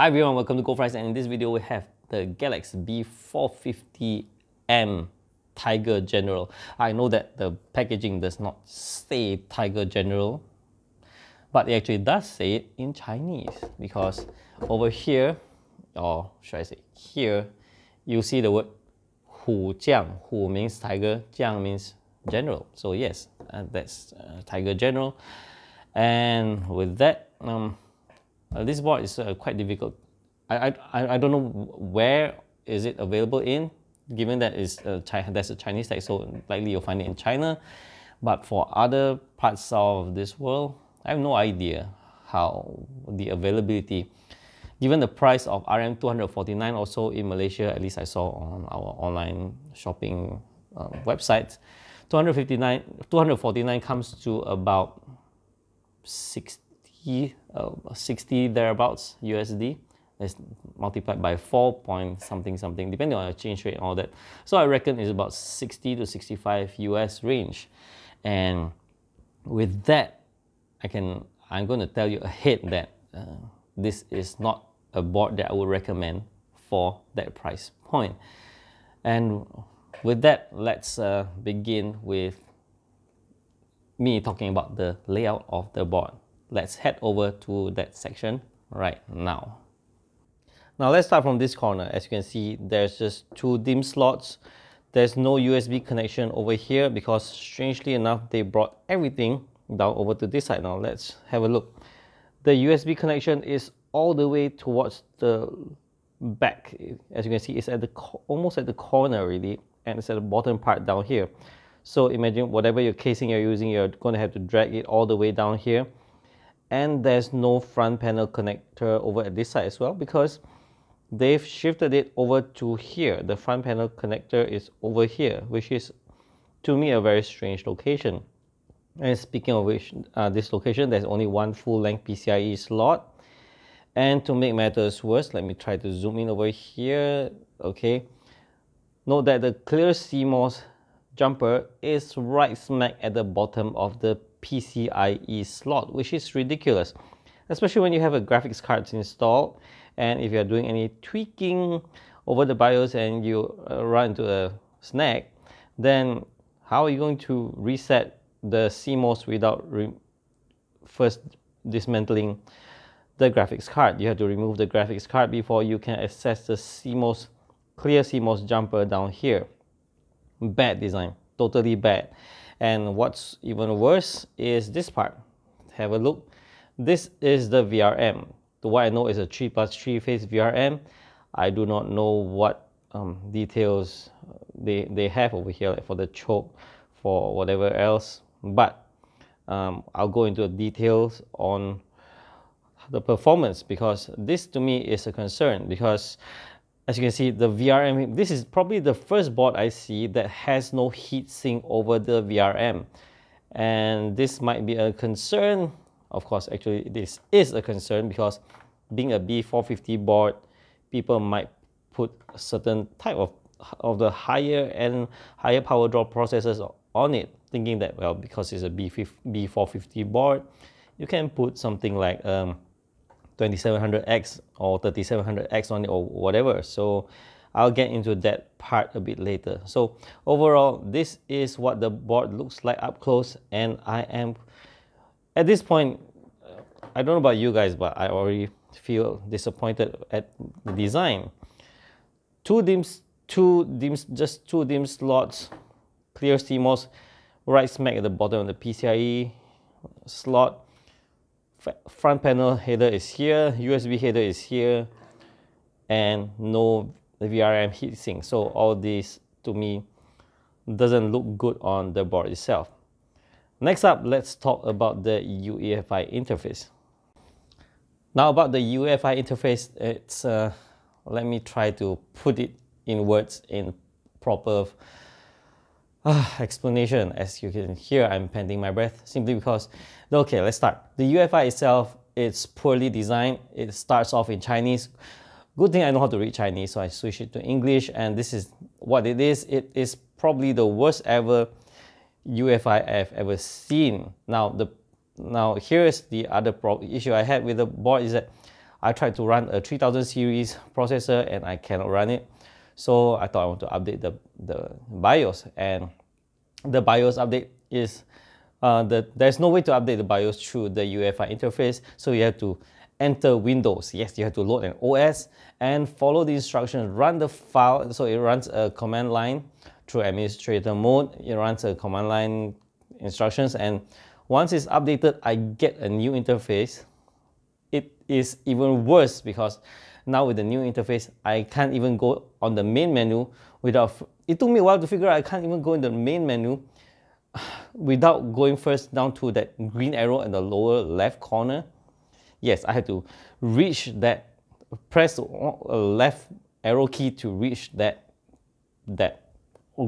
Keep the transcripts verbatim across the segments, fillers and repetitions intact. Hi everyone, welcome to goldfries, and in this video we have the Galax B four fifty M Tiger General. I know that the packaging does not say Tiger General, but it actually does say it in Chinese, because over here, or should I say here, you see the word Hu Jiang. Hu means Tiger, Jiang means General. So yes, uh, that's uh, Tiger General. And with that, um, Uh, this board is uh, quite difficult. I, I, I don't know where is it available in, given that it's a that's a Chinese tag, so likely you'll find it in China. But for other parts of this world, I have no idea how the availability. Given the price of R M two forty-nine or so in Malaysia, at least I saw on our online shopping uh, website, two fifty-nine, two forty-nine comes to about sixty. Uh, sixty thereabouts U S D. It's multiplied by four point something something, depending on exchange rate and all that. So I reckon it's about sixty to sixty-five U S range. And with that, I can I'm going to tell you ahead that uh, this is not a board that I would recommend for that price point. And with that, let's uh, begin with me talking about the layout of the board. Let's head over to that section right now. Now let's start from this corner. As you can see, there's just two DIMM slots. There's no U S B connection over here because strangely enough, they brought everything down over to this side. Now let's have a look. The U S B connection is all the way towards the back. As you can see, it's at the almost at the corner really, and it's at the bottom part down here. So imagine whatever your casing you're using, you're gonna have to drag it all the way down here. And there's no front panel connector over at this side as well, because they've shifted it over to here. The front panel connector is over here, which is to me a very strange location. And speaking of which, uh, this location, there's only one full-length PCIe slot. And to make matters worse, let me try to zoom in over here. Okay, note that the clear C MOS jumper is right smack at the bottom of the P C I E slot, which is ridiculous, especially when you have a graphics card installed, and if you're doing any tweaking over the BIOS and you uh, run into a snag, then how are you going to reset the C MOS without re first dismantling the graphics card? You have to remove the graphics card before you can access the C MOS, clear C MOS jumper down here. Bad design, totally bad. And what's even worse is this part. Have a look. This is the V R M. To what I know is a three plus three phase V R M. I do not know what um, details they, they have over here, like for the choke, for whatever else. But um, I'll go into details on the performance, because this to me is a concern, because as you can see, the V R M, this is probably the first board I see that has no heat sink over the V R M. And this might be a concern. Of course, actually, this is a concern, because being a B four fifty board, people might put a certain type of, of the higher and higher power draw processors on it, thinking that, well, because it's a B four fifty board, you can put something like um, twenty-seven hundred X or thirty-seven hundred X on it or whatever. So I'll get into that part a bit later. So overall, this is what the board looks like up close, and I am at this point, I don't know about you guys, but I already feel disappointed at the design. Two DIMMs, two DIMMs, just two DIMM slots, clear C MOS right smack at the bottom of the P C I E slot. Front panel header is here, U S B header is here, and no V R M heatsink. So all this to me doesn't look good on the board itself. Next up, let's talk about the U E F I interface. Now about the U E F I interface, it's uh, let me try to put it in words in proper Uh, explanation. As you can hear, I'm panting my breath simply because, okay, let's start. The U E F I itself, it's poorly designed. It starts off in Chinese. Good thing I know how to read Chinese, so I switch it to English, and this is what it is. It is probably the worst ever U E F I I've ever seen. Now the now here's the other problem issue I had with the board is that I tried to run a three thousand series processor and I cannot run it. So I thought I want to update the, the BIOS, and the BIOS update is uh, the, there's no way to update the BIOS through the U E F I interface. So you have to enter Windows. Yes, you have to load an O S and follow the instructions, run the file. So it runs a command line through administrator mode. It runs a command line instructions, and once it's updated, I get a new interface. It is even worse because now with the new interface, I can't even go on the main menu without, it took me a while to figure out I can't even go in the main menu without going first down to that green arrow in the lower left corner. Yes, I had to reach that, press left arrow key to reach that, that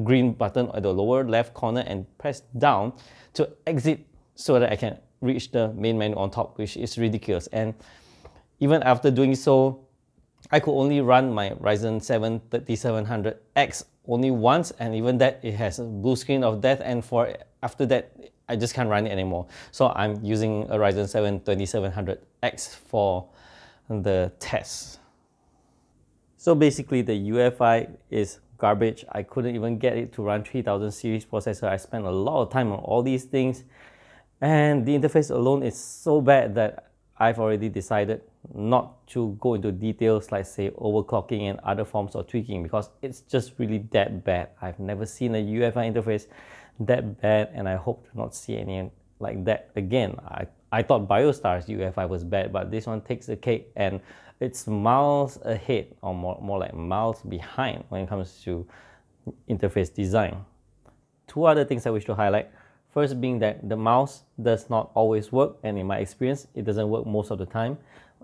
green button at the lower left corner and press down to exit so that I can reach the main menu on top, which is ridiculous. And even after doing so, I could only run my Ryzen seven thirty-seven hundred X only once, and even that it has a blue screen of death, and for after that I just can't run it anymore. So I'm using a Ryzen seven twenty-seven hundred X for the test. So basically the U E F I is garbage. I couldn't even get it to run three thousand series processor. I spent a lot of time on all these things, and the interface alone is so bad that I've already decided not to go into details like say overclocking and other forms of tweaking because it's just really that bad. I've never seen a U E F I interface that bad, and I hope to not see any like that again. I, I thought BioStar's U E F I was bad, but this one takes the cake, and it's miles ahead, or more, more like miles behind when it comes to interface design. Two other things I wish to highlight. First being that the mouse does not always work, and in my experience, it doesn't work most of the time.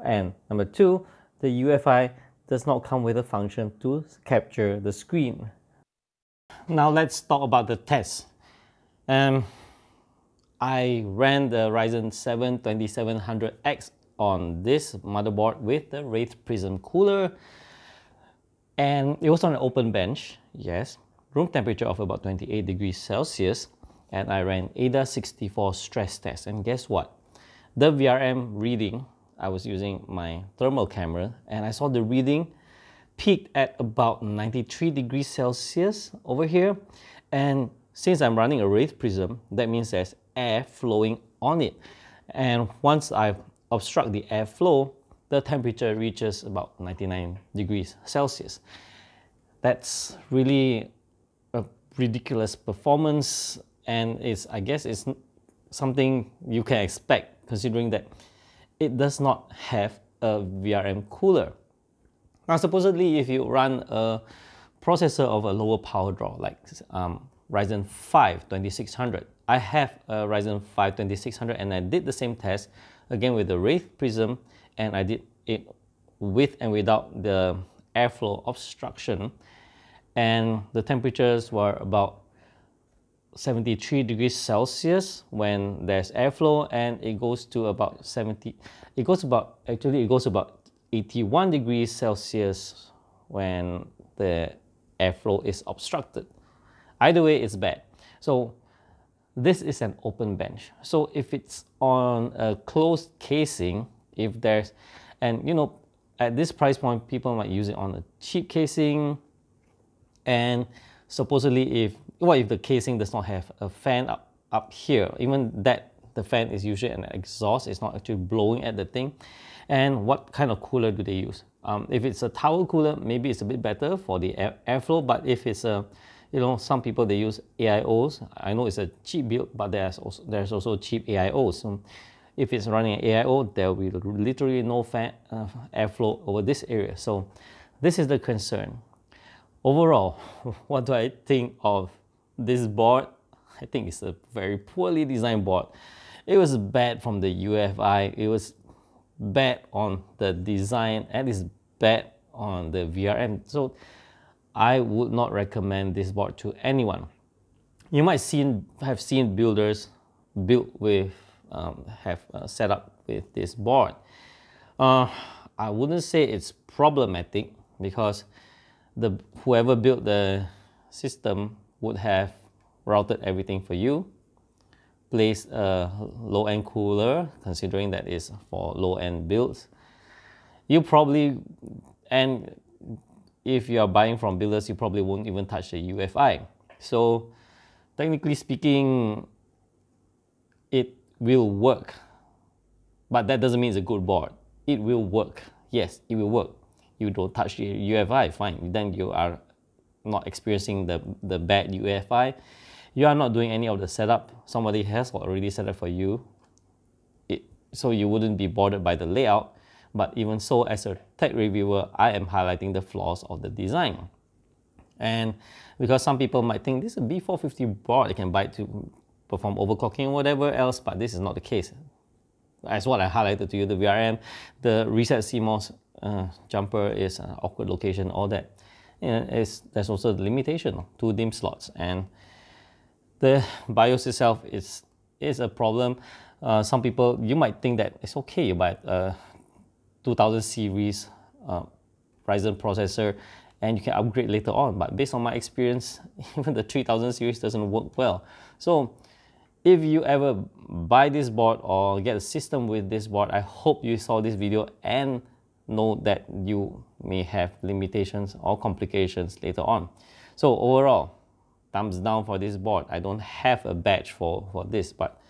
And number two, the U E F I does not come with a function to capture the screen. Now let's talk about the test. Um, I ran the Ryzen seven twenty-seven hundred X on this motherboard with the Wraith Prism cooler, and it was on an open bench, yes, room temperature of about twenty-eight degrees Celsius, and I ran A D A sixty-four stress test. And guess what? The V R M reading, I was using my thermal camera, and I saw the reading peaked at about ninety-three degrees Celsius over here. And since I'm running a Wraith Prism, that means there's air flowing on it. And once I obstruct the airflow, the temperature reaches about ninety-nine degrees Celsius. That's really a ridiculous performance. And it's, I guess it's something you can expect considering that it does not have a V R M cooler. Now, supposedly, if you run a processor of a lower power draw, like um, Ryzen five twenty-six hundred, I have a Ryzen five twenty-six hundred, and I did the same test, again with the Wraith Prism, and I did it with and without the airflow obstruction, and the temperatures were about seventy-three degrees Celsius when there's airflow, and it goes to about seventy, it goes about, actually it goes about eighty-one degrees Celsius when the airflow is obstructed. Either way, it's bad. So this is an open bench. So if it's on a closed casing, if there's, and you know, at this price point, people might use it on a cheap casing. And supposedly if, well, if the casing does not have a fan up, up here, even that the fan is usually an exhaust, it's not actually blowing at the thing. And what kind of cooler do they use? Um, if it's a tower cooler, maybe it's a bit better for the air, airflow, but if it's a, you know, some people, they use A I Os. I know it's a cheap build, but there's also, there's also cheap A I Os. So if it's running an A I O, there will be literally no fan uh, airflow over this area. So this is the concern. Overall, what do I think of this board? I think it's a very poorly designed board. It was bad from the U E F I. It was bad on the design, and it's bad on the V R M. So I would not recommend this board to anyone. You might seen, have seen builders build with, um, have uh, set up with this board. Uh, I wouldn't say it's problematic because the, whoever built the system would have routed everything for you, placed a low-end cooler, considering that is for low-end builds, you probably, and if you are buying from dealers, you probably won't even touch the U E F I. So technically speaking, it will work, but that doesn't mean it's a good board. It will work. Yes, it will work. You don't touch the U E F I, fine. Then you are not experiencing the, the bad U E F I. You are not doing any of the setup. Somebody has already set up for you. It, so you wouldn't be bothered by the layout. But even so, as a tech reviewer, I am highlighting the flaws of the design. And because some people might think this is a B four fifty board, I can buy to perform overclocking or whatever else, but this is not the case. As what I highlighted to you, the V R M, the reset C MOS uh, jumper is an awkward location, all that. And it's, there's also the limitation, two DIMM slots, and the BIOS itself is, is a problem. Uh, some people, you might think that it's okay, you buy a two thousand series uh, Ryzen processor and you can upgrade later on, but based on my experience, even the three thousand series doesn't work well. So if you ever buy this board or get a system with this board, I hope you saw this video and know that you may have limitations or complications later on. So overall, thumbs down for this board. I don't have a badge for, for this, but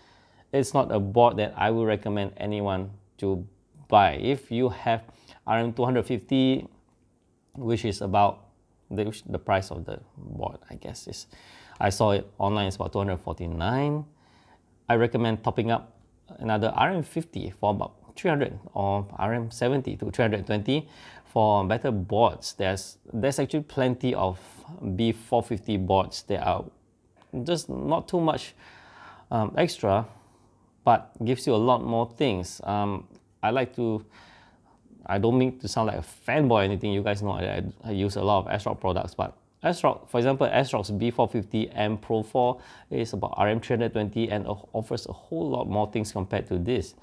it's not a board that I would recommend anyone to buy. If you have R M two fifty, which is about the, the price of the board, I guess is, I saw it online, it's about two hundred forty-nine. I recommend topping up another R M fifty for about three hundred, or R M seventy to three hundred twenty for better boards. There's there's actually plenty of B four fifty boards that are just not too much um, extra, but gives you a lot more things. Um, I like to, I don't mean to sound like a fanboy or anything. You guys know I, I use a lot of Asrock products, but Asrock, for example, Asrock's B four fifty M Pro four is about R M three twenty and offers a whole lot more things compared to this.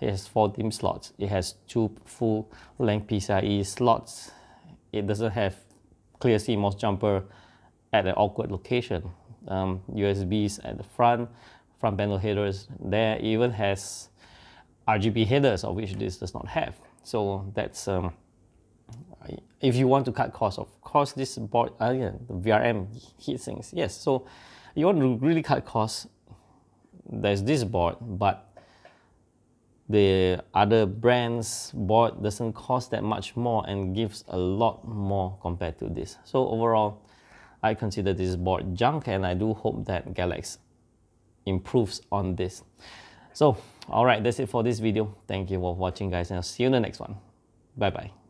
It has four DIMM slots. It has two full-length PCIe slots. It doesn't have clear C MOS jumper at an awkward location. Um, U S Bs at the front, front panel headers there. It even has R G B headers, of which this does not have. So that's, um, if you want to cut costs, of course, this board, uh, yeah, the V R M heat sinks, yes. So you want to really cut costs, there's this board, but the other brand's board doesn't cost that much more and gives a lot more compared to this. So overall, I consider this board junk, and I do hope that Galax improves on this. So, all right, that's it for this video. Thank you for watching, guys, and I'll see you in the next one. Bye-bye.